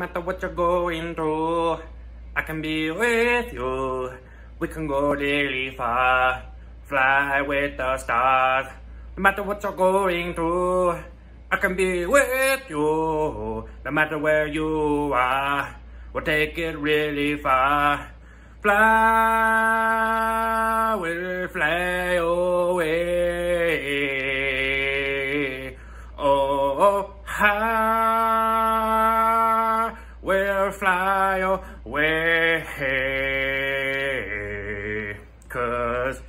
matter what you're going through, I can be with you. We can go really far, fly with the stars. No matter what you're going through, I can be with you. No matter where you are, we'll take it really far. Fly, we'll fly away. Oh, high, we'll fly away. 'Cause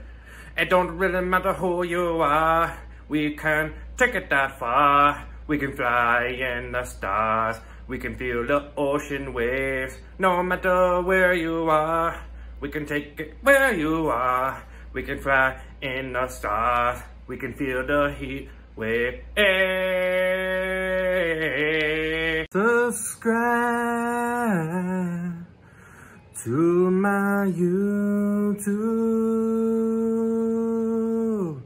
it don't really matter who you are, we can take it that far. We can fly in the stars. We can feel the ocean waves. No matter where you are, we can take it where you are. We can fly in the stars. We can feel the heat wave. Hey. Subscribe to my YouTube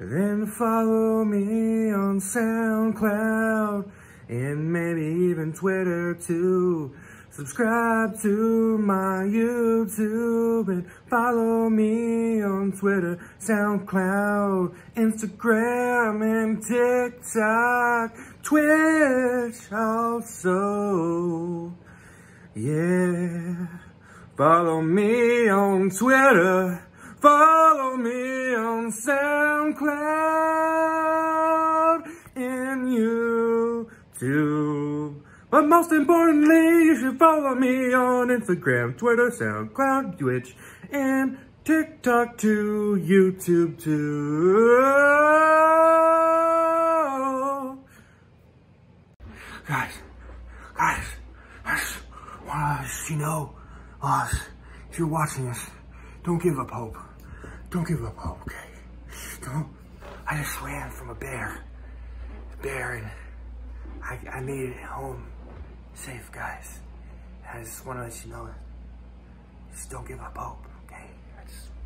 and follow me on SoundCloud. And maybe even Twitter too. Subscribe to my YouTube and follow me on Twitter, SoundCloud, Instagram, and TikTok, Twitch also. Yeah. Follow me on Twitter. Follow me on SoundCloud and YouTube. But most importantly, you should follow me on Instagram, Twitter, SoundCloud, Twitch, and TikTok too, YouTube too. Guys, want to let you know, if you're watching this, don't give up hope. Don't give up hope, okay? Don't. I just ran from a bear. A bear, and I made it home safe, guys. I just want to let you know that just don't give up hope, okay?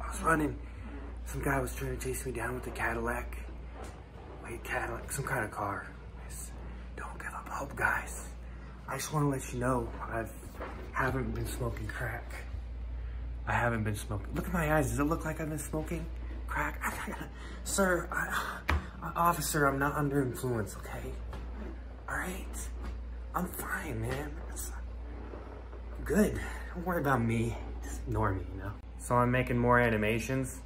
I was running. Some guy was trying to chase me down with a Cadillac. Wait, Cadillac, some kind of car. Just don't give up hope, guys. I just want to let you know I haven't been smoking crack. I haven't been smoking. Look at my eyes. Does it look like I've been smoking crack? Sir, officer, I'm not under influence, okay? Alright, I'm fine, man. I'm good. Don't worry about me. Just ignore me, you know? So I'm making more animations,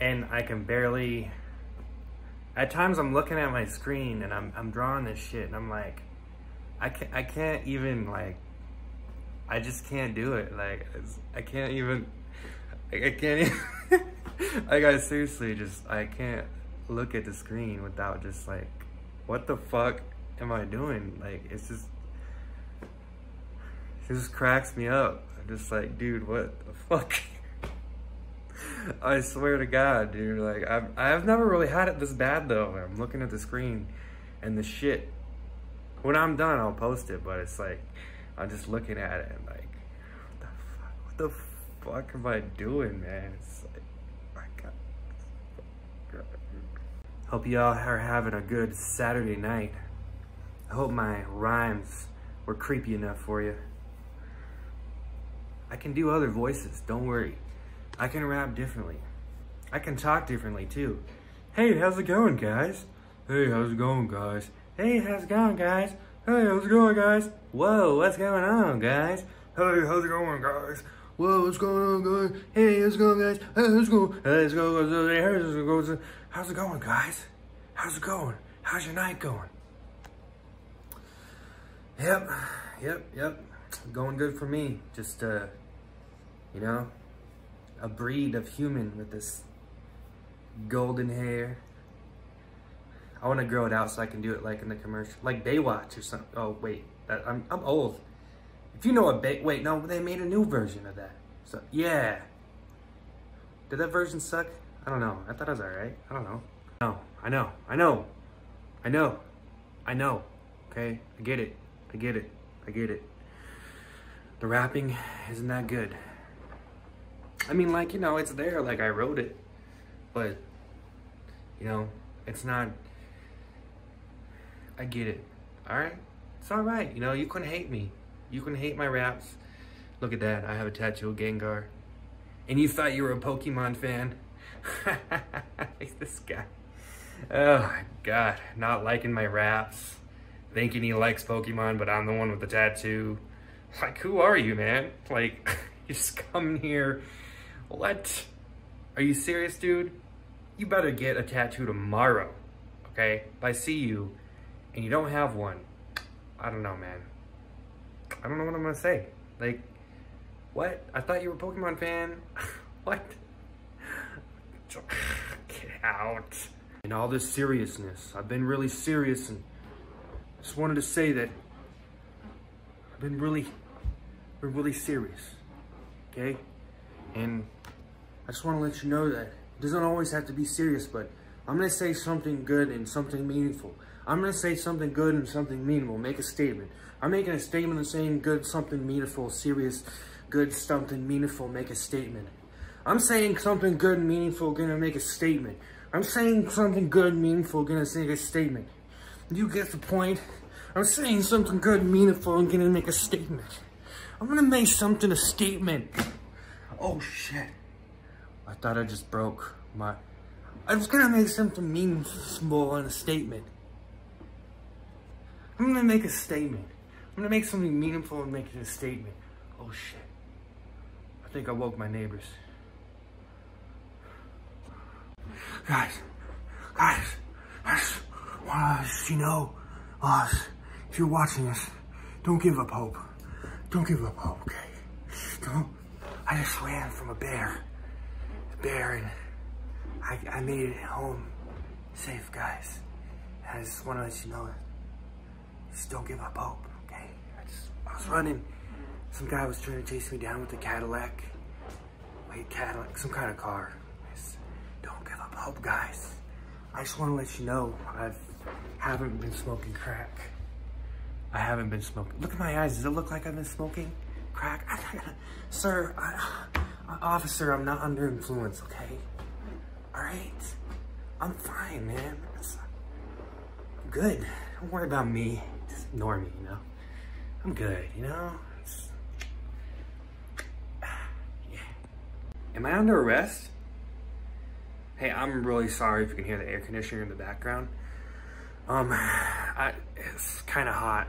and I can barely... At times I'm looking at my screen, and I'm drawing this shit, and I'm like... I can't even, like... I just can't do it. Like, I can't even... I can't even... Like, I seriously just... I can't look at the screen without just, like... What the fuck am I doing? Like, it just cracks me up. I'm just like, dude, what the fuck? I swear to God, dude, like, I've never really had it this bad, though. I'm looking at the screen and the shit. When I'm done, I'll post it, but it's like, I'm just looking at it and like, what the fuck am I doing, man? It's like, I got... Hope y'all are having a good Saturday night. I hope my rhymes were creepy enough for you. I can do other voices, don't worry. I can rap differently. I can talk differently too. Hey, how's it going, guys? Hey, how's it going, guys? Hey, how's it going, guys? Hey, how's it going, guys? Whoa, what's going on, guys? Hey, how's it going, guys? Whoa, what's going on, guys? Hey, how's it going, guys? Hey, how's it going? Hey, how's it going? How's it going, guys? How's it going? How's your night going? Yep. Going good for me. Just, you know, a breed of human with this golden hair. I want to grow it out so I can do it like in the commercial. Like Baywatch or something. Oh, wait. I'm old. If you know a wait, no, they made a new version of that. So, yeah. Did that version suck? I don't know. I thought it was alright. I don't know. No, I know. Okay? I get it. The rapping isn't that good. I mean, like, you know, it's there, like I wrote it, but, you know, it's not, I get it, all right? It's all right, you know, you can hate me. You can hate my raps. Look at that, I have a tattoo of Gengar. And you thought you were a Pokemon fan? This guy. Oh my God, not liking my raps. Thinking he likes Pokemon, but I'm the one with the tattoo. Like, who are you, man? Like, you just come here. What? Are you serious, dude? You better get a tattoo tomorrow, okay? If I see you and you don't have one, I don't know, man. I don't know what I'm gonna say. Like, what? I thought you were a Pokemon fan. What? Get out. In all this seriousness, I've been really serious and just wanted to say that I've been really serious, okay? And I just want to let you know that it doesn't always have to be serious, but I'm going to say something good and something meaningful. I'm going to say something good and something meaningful. Make a statement. I'm making a statement and saying good, something meaningful, serious, good, something meaningful, make a statement. I'm saying something good and meaningful, going to make a statement. I'm saying something good and meaningful, going to make a statement. You get the point. I'm saying something good and meaningful, I'm going to make a statement. I'm going to make something a statement. Oh, shit. I thought I just broke my... I was going to make something meaningful in a statement. I'm going to make a statement. I'm going to make something meaningful and make it a statement. Oh, shit. I think I woke my neighbors. Guys, I just want to let you know, if you're watching this, don't give up hope. Don't give up hope, okay? Don't. I just ran from a bear, and I made it home safe, guys. And I just want to let you know that just don't give up hope, okay? I was running. Some guy was trying to chase me down with a Cadillac. Wait, Cadillac, some kind of car. Just don't give up hope, guys. I just want to let you know I haven't been smoking crack. I haven't been smoking. Look at my eyes. Does it look like I've been smoking crack? Sir, officer, I'm not under influence, okay? All right? I'm fine, man. I'm good. Don't worry about me. Just ignore me, you know? I'm good, you know? Yeah. Am I under arrest? Hey, I'm really sorry if you can hear the air conditioner in the background. It's kind of hot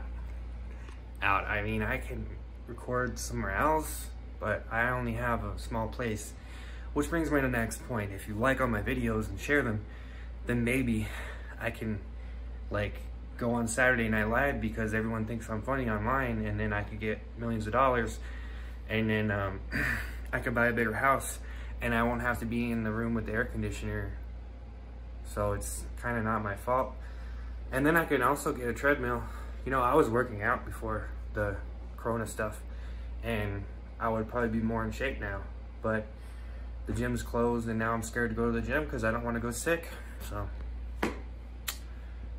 out. I mean, I can record somewhere else, but I only have a small place. Which brings me to the next point. If you like all my videos and share them, then maybe I can, like, go on Saturday Night Live because everyone thinks I'm funny online, and then I could get millions of dollars, and then I could buy a bigger house, and I won't have to be in the room with the air conditioner. So it's kind of not my fault. And then I can also get a treadmill. You know, I was working out before the Corona stuff, and I would probably be more in shape now, but the gym's closed and now I'm scared to go to the gym because I don't want to go sick. So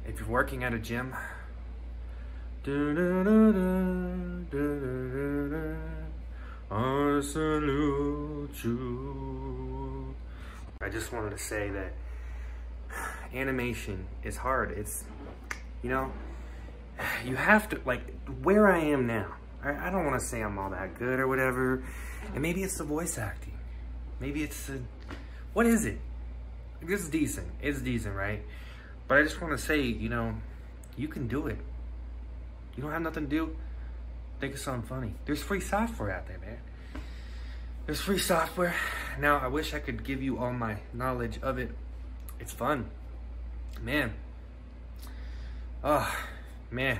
if you're working at a gym, I salute you. I just wanted to say that animation is hard. It's, you know, you have to, like, where I am now, I don't want to say I'm all that good or whatever, and maybe it's the voice acting. Maybe it's the, what is it? It's decent. It's decent, right? But I just want to say, you know, you can do it. You don't have nothing to do, think of something funny. There's free software out there, man. There's free software. Now, I wish I could give you all my knowledge of it. It's fun. Man. Oh, man.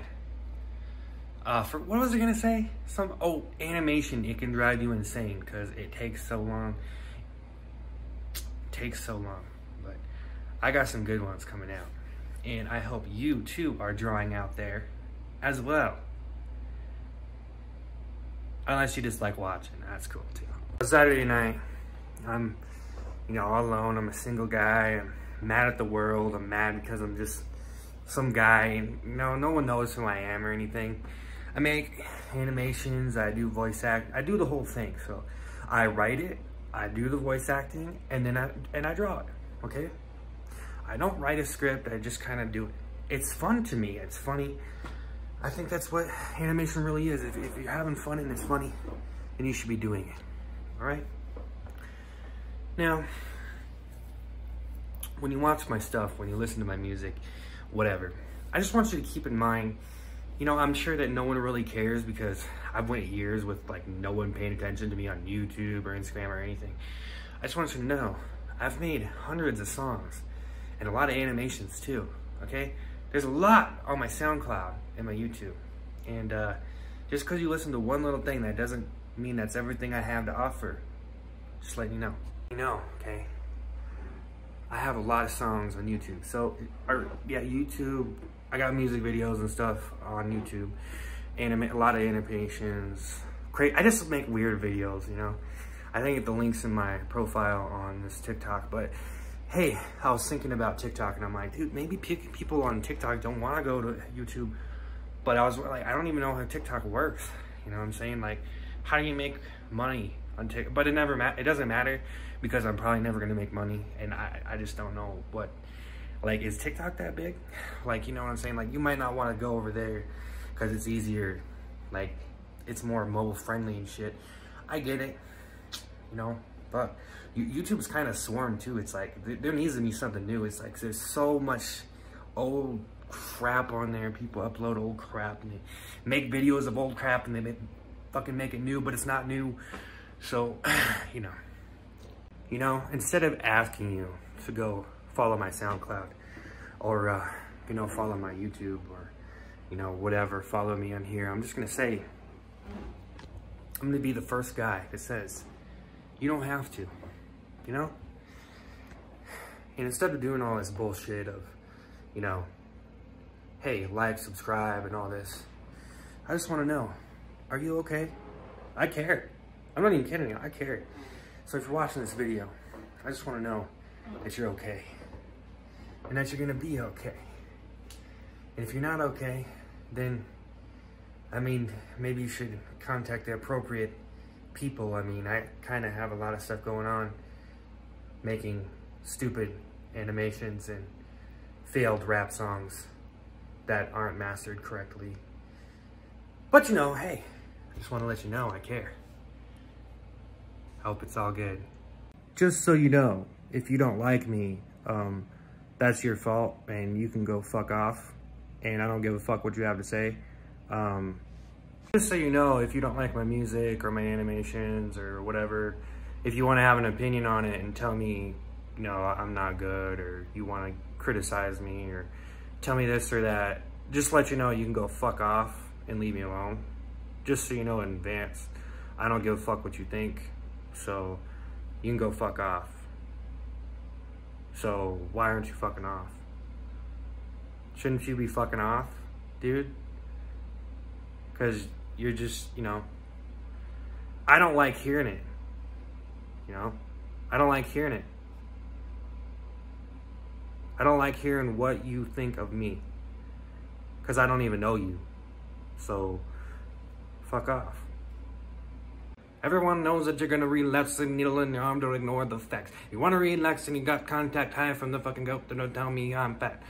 What was I gonna say? Animation, it can drive you insane because it takes so long. It takes so long, but I got some good ones coming out, and I hope you too are drawing out there as well. Unless you just like watching, that's cool too. Saturday night, I'm, you know, all alone. I'm a single guy. I'm mad at the world. I'm mad because I'm just some guy, and no one knows who I am or anything. I make animations, I do voice act, I do the whole thing. So I write it, I do the voice acting, and then I draw it, okay? I don't write a script, I just kind of do it. It's fun to me, it's funny. I think that's what animation really is. If you're having fun and it's funny, then you should be doing it, all right? Now, when you watch my stuff, when you listen to my music, whatever, I just want you to keep in mind, you know, I'm sure that no one really cares because I've went years with like no one paying attention to me on YouTube or Instagram or anything. I just want you to know, I've made hundreds of songs and a lot of animations too, okay? There's a lot on my SoundCloud and my YouTube. And just because you listen to one little thing, that doesn't mean that's everything I have to offer. Just letting you know. You know, okay? I have a lot of songs on YouTube. So, yeah, YouTube. I got music videos and stuff on YouTube. A lot of animations. I just make weird videos, you know? I think the link's in my profile on this TikTok, but hey, I was thinking about TikTok and I'm like, dude, maybe people on TikTok don't want to go to YouTube. But I was like, I don't even know how TikTok works. You know what I'm saying? Like, how do you make money on TikTok? But it doesn't matter because I'm probably never going to make money. And I just don't know what, like, is TikTok that big? Like, you know what I'm saying? Like, you might not want to go over there because it's easier. Like, it's more mobile friendly and shit. I get it, you know? But YouTube's kind of swarmed too. It's like, there needs to be something new. It's like, there's so much old crap on there. People upload old crap and they make videos of old crap and they fucking make it new, but it's not new. So, you know, instead of asking you to go follow my SoundCloud or, you know, follow my YouTube or, you know, whatever, follow me on here. I'm just going to say, I'm going to be the first guy that says, you don't have to, you know? And instead of doing all this bullshit of, you know, hey, like, subscribe, and all this, I just want to know, are you okay? I care. I'm not even kidding you. I care. So if you're watching this video, I just want to know that you're okay and that you're going to be okay. And if you're not okay, then, I mean, maybe you should contact the appropriate people. I mean, I kind of have a lot of stuff going on, making stupid animations and failed rap songs that aren't mastered correctly. But you know, hey, I just want to let you know I care. I hope it's all good. Just so you know, if you don't like me, that's your fault and you can go fuck off and I don't give a fuck what you have to say. Just so you know, if you don't like my music or my animations or whatever, if you want to have an opinion on it and tell me, you know, I'm not good, or you want to criticize me or tell me this or that, just let you know you can go fuck off and leave me alone. Just so you know in advance, I don't give a fuck what you think, so you can go fuck off. So why aren't you fucking off? Shouldn't you be fucking off, dude? Because you're just, you know, I don't like hearing it, you know? I don't like hearing it. I don't like hearing what you think of me because I don't even know you. So, fuck off. Everyone knows that you're going to relax the needle in your arm to ignore the facts. You want to relax and you got contact high from the fucking goat to tell me I'm fat.